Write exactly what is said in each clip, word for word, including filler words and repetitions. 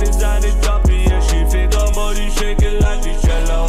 in seine Joppie, er schiebt Finger, wo die Schicke leicht die Cello.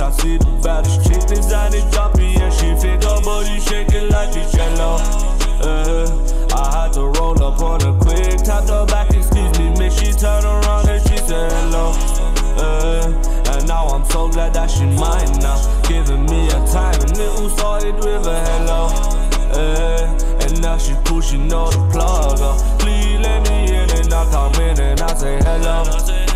I see the baddest chick inside the joppy, and she fit her body shaking like she's jello. Uh, I had to roll up on her quick, tapped her back, excuse me, make she turn around and she said hello. Uh, and now I'm so glad that she mine now, giving me a time, and it all started with a hello. Uh, and now she cool, she know the plug. Please let me in, and I come in, and I say hello.